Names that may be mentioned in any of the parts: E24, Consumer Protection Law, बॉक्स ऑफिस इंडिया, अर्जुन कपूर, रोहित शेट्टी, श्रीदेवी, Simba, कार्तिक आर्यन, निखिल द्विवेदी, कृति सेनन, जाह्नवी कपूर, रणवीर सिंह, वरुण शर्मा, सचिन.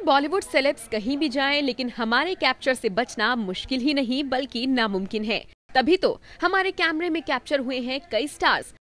अगर बॉलीवुड सेलेब्स कहीं भी जाएं लेकिन हमारे कैप्चर से बचना मुश्किल ही नहीं बल्कि नामुमकिन है। तभी तो हमारे कैमरे में कैप्चर हुए हैं कई स्टार्स।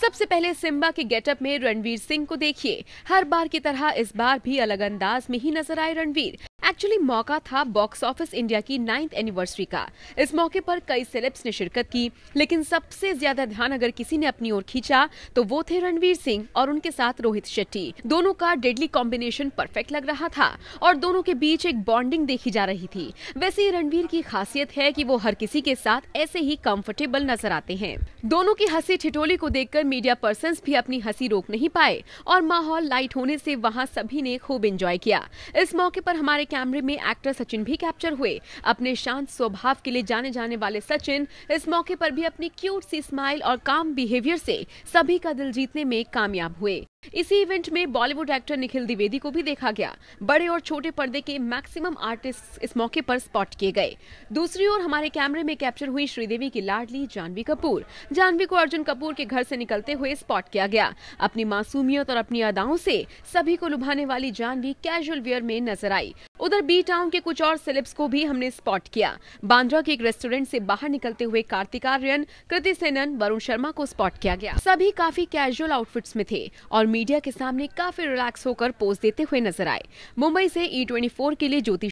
सबसे पहले सिम्बा के गेटअप में रणवीर सिंह को देखिए। हर बार की तरह इस बार भी अलग अंदाज में ही नजर आए रणवीर। एक्चुअली मौका था बॉक्स ऑफिस इंडिया की 9th एनिवर्सरी का। इस मौके पर कई सेलेब्स ने शिरकत की, लेकिन सबसे ज्यादा ध्यान अगर किसी ने अपनी ओर खींचा तो वो थे रणवीर सिंह और उनके साथ रोहित शेट्टी। दोनों का डेडली कॉम्बिनेशन परफेक्ट लग रहा था और दोनों के बीच एक बॉन्डिंग देखी जा रही थी। वैसे ही रणवीर की खासियत है कि वो हर किसी के साथ ऐसे ही कम्फर्टेबल नजर आते हैं। दोनों की हंसी ठिठोली को देखकर मीडिया पर्सन्स भी अपनी हंसी रोक नहीं पाए और माहौल लाइट होने से वहाँ सभी ने खूब एंजॉय किया। इस मौके पर हमारे कैमरे में एक्टर सचिन भी कैप्चर हुए। अपने शांत स्वभाव के लिए जाने जाने वाले सचिन इस मौके पर भी अपनी क्यूट सी स्माइल और काम बिहेवियर से सभी का दिल जीतने में कामयाब हुए। इसी इवेंट में बॉलीवुड एक्टर निखिल द्विवेदी को भी देखा गया। बड़े और छोटे पर्दे के मैक्सिमम आर्टिस्ट इस मौके पर स्पॉट किए गए। दूसरी ओर हमारे कैमरे में कैप्चर हुई श्रीदेवी की लाडली जाह्नवी कपूर। जाह्नवी को अर्जुन कपूर के घर से निकलते हुए स्पॉट किया गया। अपनी मासूमियत और अपनी अदाओं से सभी को लुभाने वाली जाह्नवी कैजुअल वेयर में नजर आई। उधर बी टाउन के कुछ और सेलेब्स को भी हमने स्पॉट किया। बांद्रा के एक रेस्टोरेंट से बाहर निकलते हुए कार्तिक आर्यन, कृति सेनन, वरुण शर्मा को स्पॉट किया गया। सभी काफी कैजुअल आउटफिट्स में थे और मीडिया के सामने काफी रिलैक्स होकर पोज देते हुए नजर आए। मुंबई से E24 के लिए ज्योति